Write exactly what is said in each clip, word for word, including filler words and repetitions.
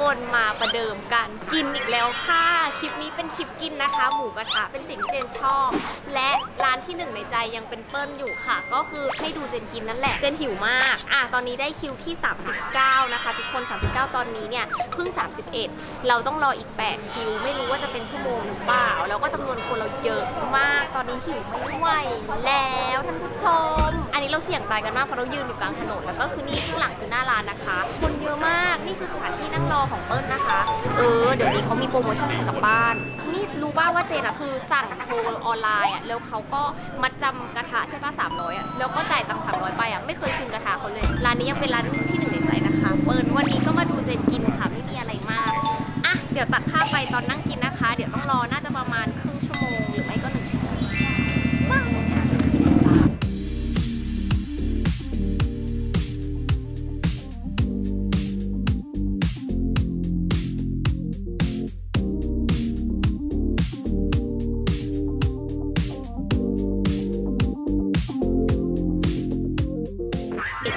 คนมาประเดิมกันกินอีกแล้วค่ะคลิปนี้เป็นคลิปกินนะคะหมูกระทะเป็นสิ่งเจนชอบและร้านที่หนึ่งในใจยังเป็นเปิ้ลอยู่ค่ะก็คือให้ดูเจนกินนั่นแหละเจนหิวมากอ่ะตอนนี้ได้คิวที่สามสิบเก้านะคะทุกคนสามสิบเก้าตอนนี้เนี่ยเพิ่งสามสิบเอ็ดเราต้องรออีกแปดคิวไม่รู้ว่าจะเป็นชั่วโมงหรือเปล่าแล้วก็จำนวนคนเราเยอะมากตอนนี้หิวไม่ไหวแล้วท่านผู้ชมอันนี้เราเสี่ยงตายกันมากเพราะเรายืนอยู่กลางถนนแล้วก็คือนี่ข้างหลังคือหน้าร้านนะคะคนเยอะมากนี่คือสถานที่นั่งรอของเปิ้ลนะคะเออเดี๋ยวนี้เขามีโปรโมชั่นสั่งกลับบ้านนี่รู้ป่าวว่าเจนอะคือสั่งโทรออนไลน์อะแล้วเขาก็มัดจำกระทะใช่ป่ะสามร้อยอะแล้วก็จ่ายตังค์สามร้อยไปอะไม่เคยคืนกระทะเขาเลยร้านนี้ยังเป็นร้านที่หนึ่งในใจนะคะเปิ้ลวันนี้ก็มาดูเจนกินค่ะไม่มีอะไรมากอ่ะเดี๋ยวตัดภาพไปตอนนั่งกินนะคะเดี๋ยวต้องรอน่าจะประมาณครึ่งชั่วโมงหรือไม่ก็หนึ่งชั่วโมง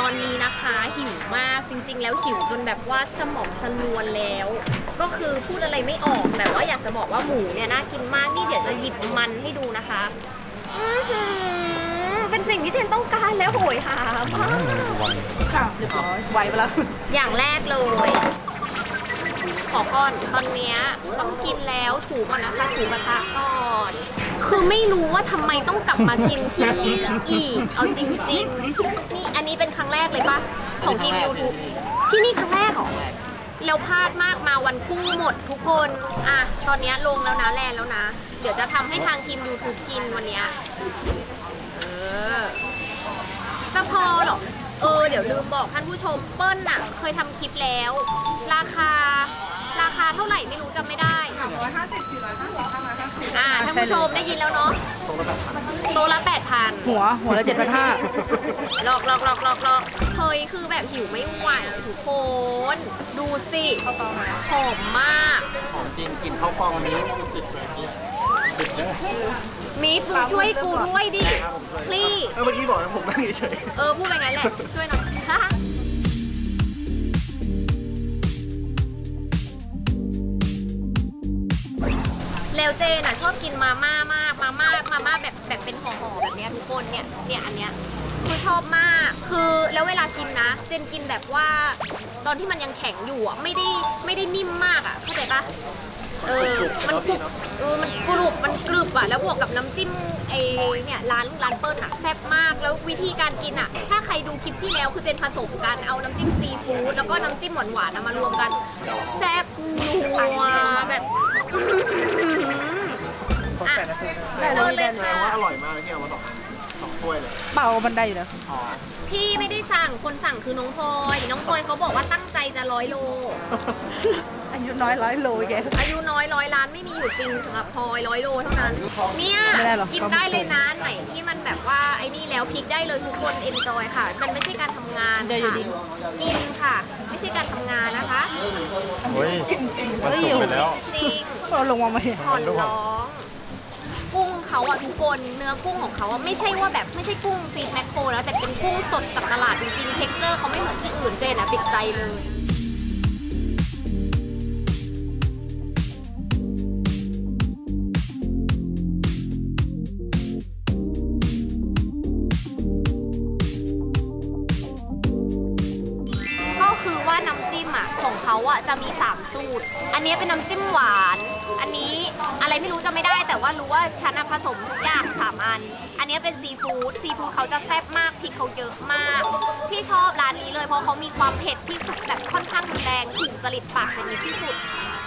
ตอนนี้นะคะหิวมากจริงๆแล้วหิวจนแบบว่าสมองสลวนแล้วก็คือพูดอะไรไม่ออกแต่ว่าอยากจะบอกว่าหมูเนี่ยน่ากินมากนี่เดี๋ยวจะหยิบมันให้ดูนะคะเป็นสิ่งที่เจนต้องการแล้วโหยหามากค่ะเรียบร้อยไวไปแล้วอย่างแรกเลยขอก่อนตอนนี้ต้องกินแล้วถูก่อนนะคะถูกระทะก่อนคือไม่รู้ว่าทำไมต้องกลับมากินที่นี่อีกเอาจริงๆนี่อันนี้เป็นครั้งแรกเลยปะของกินยูทูบที่นี่ครั้งแรกหรอแล้วพลาดมากมาวันกุ้งหมดทุกคนอ่ะตอนนี้ลงแล้วนะแลนแล้วนะเดี๋ยวจะทำให้ทางทีมยูทูบกินวันนี้เออจะพอหรอเออเดี๋ยวลืมบอกท่านผู้ชมเปิ้ลน่ะเคยทำคลิปแล้วราคาราคาเท่าไหร่ไม่รู้จำไม่ได้สามร้อยห้าสิบสี่ร้อยห้าสิบห้าร้อยห้าสิบอ่าท่านผู้ชมได้ยินแล้วเนาะโตละแปดพันหัวหัวละเจ็ดพันห้าหลอกหลอกหลอกหลอกหลอกเฮ้ยคือแบบหิวไม่ไหวทุกคนดูสิข้าวกล้องหอมมากหอมจริงกินข้าวกล้องมันนี้ติดเลยเนี่ยติดเลยมีดช่วยกูด้วยดิคลี่เออเมื่อกี้บอกนะผมนั่งเฉยเออพูดไปไงแหละช่วยหน่อยแล้วเจนอ่ะชอบกินมาม่ามากมาม่ามาม่าแบบแบบเป็นห่อๆแบบเนี้ยทุกคนเนี่ยเนี่ยอันเนี้ยคือชอบมากคือแล้วเวลากินนะเจนกินแบบว่าตอนที่มันยังแข็งอยู่อ่ะไม่ได้ไม่ได้นิ่มมากอ่ะเข้าใจปะเออมันกรุบเออมันกรุบมันกรึบอ่ะแล้วบวกกับน้ำจิ้มไอเนี่ยร้านร้านเปิ้ลอ่ะแซ่บมากแล้ววิธีการกินอ่ะถ้าใครดูคลิปที่แล้วคือเจนผสมกันเอาน้ำจิ้มซีฟู้ดแล้วก็น้ำจิ้มหวานๆมารวมกันแซ่บนัวแบบแต่เจนเลยค่ะว่าอร่อยมากที่เอามาต่อสองถ้วยเลยเป่าบันไดอยู่นะพี่ไม่ได้สั่งคนสั่งคือน้องพลอยน้องพลอยเขาบอกว่าตั้งใจจะร้อยโลอายุน้อยร้อยโลแกอายุน้อยร้อยล้านไม่มีอยู่จริงสำหรับพลอยร้อยโลเท่านั้นเนี่ยกินได้เลยนะไหนที่มันแบบว่าไอ้นี่แล้วพลิกได้เลยทุกคนเอ็นจอยค่ะมันไม่ใช่การทำงานค่ะกินค่ะไม่ใช่การทำงานนะคะโอ้ยจริงจริงมันสุกไปแล้วจริงเราลงมาไหมหอนร้องกุ้งเขาอะทุกคนเนื้อกุ้งของเขาอะไม่ใช่ว่าแบบไม่ใช่กุ้งฟีดแมคโครแล้วแต่เป็นกุ้งสดจากตลาดจริงๆเท็กเจอร์เขาไม่เหมือนที่อื่นเจนอะติดใจเลยเขาอะจะมีสามสูตรอันนี้เป็นน้ำจิ้มหวานอันนี้อะไรไม่รู้จะไม่ได้แต่ว่ารู้ว่าชั้นผสมทุกอย่างสามอันอันนี้เป็นซีฟู้ดซีฟู้ดเขาจะแซ่บมากพริกเขาเยอะมากที่ชอบร้านนี้เลยเพราะเขามีความเผ็ดที่แบบค่อนข้างรุนแรงถึงจริตปากเป็นที่สุด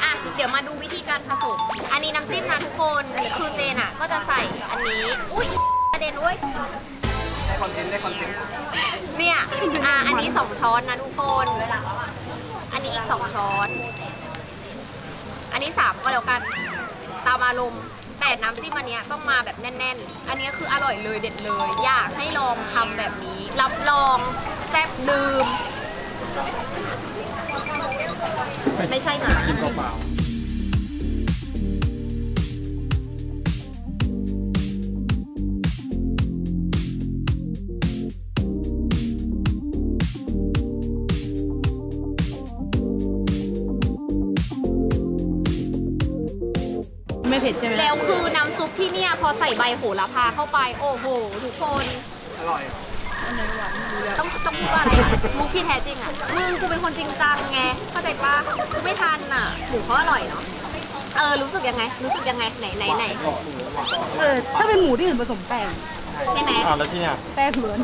อ่ะเดี๋ยวมาดูวิธีการผสมอันนี้น้ำจิ้มนะทุกคนคือเจนอะก็จะใส่อันนี้อุ้ยประเด็นเว้ยได้คอนเทนต์ได้คอนเทนต์เนี่ยอ่ะอันนี้สองช้อนนะทุกคนอันนี้อีกสองช้อนอันนี้สามก็แล้วกันตามอารมณ์แต่น้ำจิ้มอันนี้ต้องมาแบบแน่นๆอันนี้คืออร่อยเลยเด็ดเลยอยากให้ลองทำแบบนี้รับรองแซ่บดื่มไม่ใช่หมากินเปล่า ใช่ไหมแล้วคือน้ำซุปที่เนี่ยพอใส่ใบโหระพาเข้าไปโอ้โหทุกคนอร่อยต้องต้องพูดว่าอะไรมุกที่แท้จริงอ่ะมึงกูเป็นคนจริงจังไงเข้าใจปะกูไม่ทันอ่ะหมูเขาอร่อยเนาะเออรู้สึกยังไงรู้สึกยังไงไหนไหนไหนเออถ้าเป็นหมูที่อื่นผสมแป้งใช่ไหมอ้าวแล้วที่เนี่ยแป้งเหมือน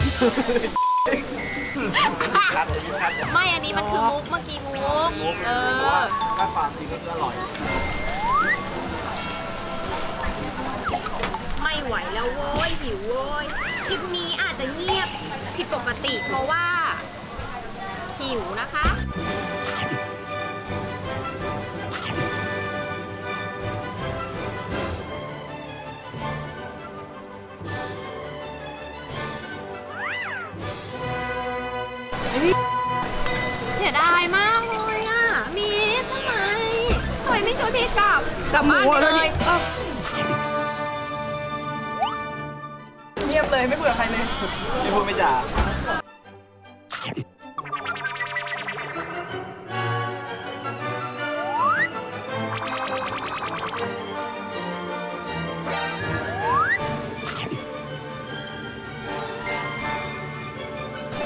ไม่อันนี้มันคือมุกเมื่อกี้มุกเออถ้าปากจริงก็อร่อยไม่ไหวแล้วโว้ยหิวโว้ยคลิปนี้อาจจะเงียบผิดปกติเพราะว่าหิวนะคะเสียดายมากเลยอ่ะมีทำไมทำไมไม่ช่วยพี่กลับกลับบ้านเลยเงียบเลยไม่เบื่อใครเลยไม่พูดไม่จา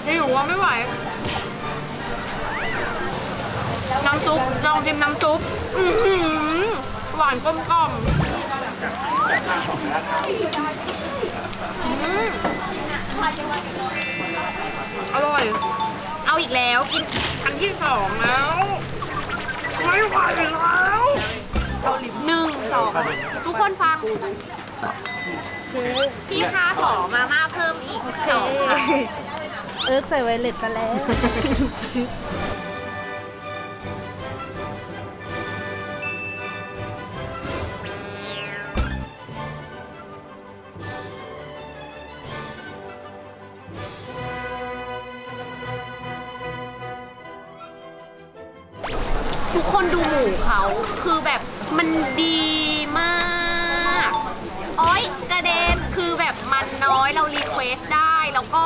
หิวว่าไม่ไหวน้ำซุปลองชิมน้ำซุปหวานกลมกล่อมอร่อยเอาอีกแล้วกินอันที่สองแล้วไม่ไหวแล้วหนึ่งสองทุกคนฟังพี่คะขอมาม่าเพิ่มอีกสองเอิร์กใส่ไวเลตไปแล้วทุกคนดูหมูเขาคือแบบมันดีมากอ้อยกระเด็นคือแบบมันน้อยเรารีเควสได้แล้วก็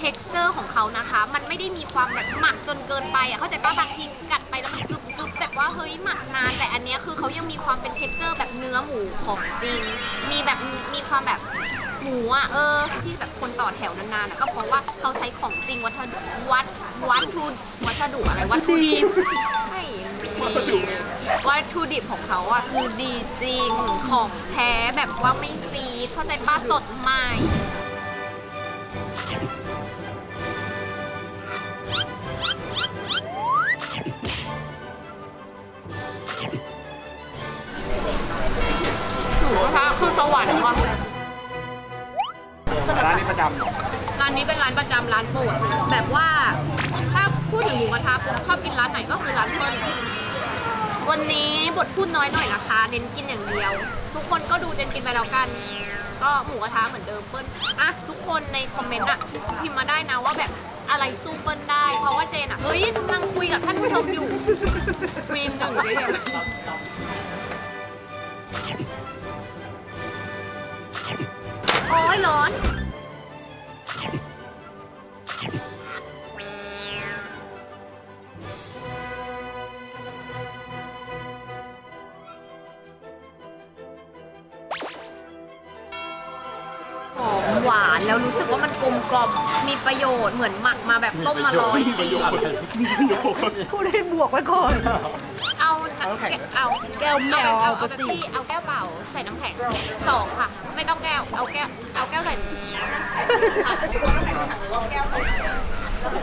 เท็กเจอร์ของเขานะคะมันไม่ได้มีความแบบหมักจนเกินไปอ่ะเข้าใจป่ะบางทีกัดไปแล้วมันกรึบๆแบบว่าเฮ้ยหมักนานแต่อันนี้คือเขายังมีความเป็นเท็กเจอร์แบบเนื้อหมูของจริงมีแบบมีความแบบหมูอ่ะเออที่แบบคนต่อแถวนานๆก็เพราะว่าเขาใช้ของจริงวัสดุวัตวัตถุวัสดุอะไรวัตถุดิบใช่วัตถุดิบวัตถุดิบของเขาอ่ะคือดีจริงของแท้แบบว่าไม่ซีเข้าใจป่ะสดใหม่คือสวรรค์ว่ะร้านนี้ประจำร้านนี้เป็นร้านประจำร้านโปรดแบบว่าถ้าพูดถึงหมูกระทะผมชอบกินร้านไหนก็คือร้านเพิ่นวันนี้บทพูดน้อยหน่อยนะคะเน้นกินอย่างเดียวทุกคนก็ดูเน้นกินไปแล้วกันก็หมูกระทะเหมือนเดิมเปิ้ลอ่ะทุกคนในคอมเมนต์อ่ะพิมพ์มาได้นะว่าแบบอะไรสู้เปิ้ลได้เพราะว่าเจนอ่ะเฮ้ยกำลังคุยกับท่านผู้ชมอยู่มีหนึ่งเลยโอ้ยร้อนหอมหวานแล้วรู้สึกว่ามันกลมกล่อมมีประโยชน์เหมือนหมักมาแบบต้มมาร้อยปีพูดให้บวกไว้ก่อนเอาเอาแก้วเปล่าเอาแก้วเปล่าใส่น้ำแข็งสองค่ะไม่ต้องแก้วเอาแก้วเอาแก้วใส่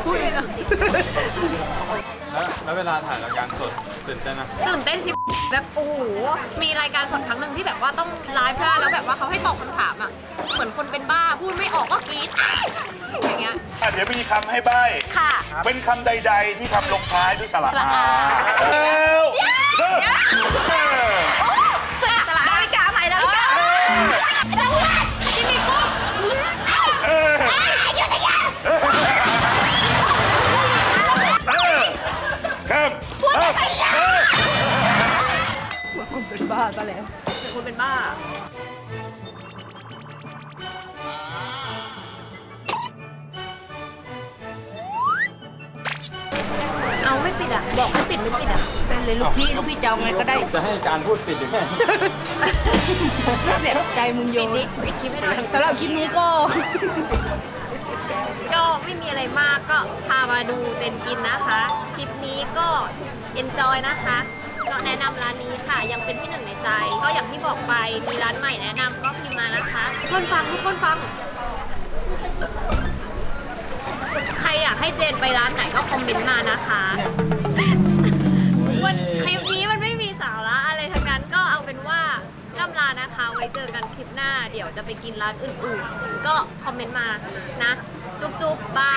พูดเลยนะแล้วเวลาถ่ายรายการสดตื่นเต้นนะตื่นเต้นชิบแบบโอ้โหมีรายการสดครั้งหนึ่งที่แบบว่าต้องไลฟ์เพื่อแล้วแบบว่าเขาให้ตอบคำถามอ่ะเหมือนคนเป็นบ้าพูดไม่ออกก็กรี๊ดอย่างเงี้ยเดี๋ยวมีคำให้ใบ้ค่ะเป็นคำใดๆที่คำลงท้ายด้วยสระอาแล้วเริ่มสระสระนาฬิกาใหม่นาฬิกาจังหวัดที่มีกุ้งเอ้ยยุทธยาครับพูดไม่เป็นไรคนเป็นบ้าซะแล้วคนเป็นบ้าเอาไม่ปิดอ่ะ บอกไม่ปิดไม่ปิดอ่ะเป็นเลยลูกพี่ลูกพี่เจ้าไงก็ได้จะให้การพูดปิดอยู่แค่เด็กใจมึงโยนปิดคลิปให้หน่อยสำหรับคลิปนี้ก็ก็ไม่มีอะไรมากก็พามาดูเจนกินนะคะคลิปนี้ก็เอ็นจอยนะคะก็แนะนำร้านนี้ค่ะยังเป็นที่หนึ่งในใจก็อย่างที่บอกไปมีร้านใหม่แนะนำก็พิมพ์มานะคะคนฟังทุกคนฟังใครอยากให้เจนไปร้านไหนก็คอมเมนต์มานะคะวันคลิปนี้มันไม่มีสาระอะไรทั้งนั้นก็เอาเป็นว่าล่ำลานะคะไว้เจอกันคลิปหน้าเดี๋ยวจะไปกินร้านอื่นๆก็คอมเมนต์มานะจุ๊บๆบาย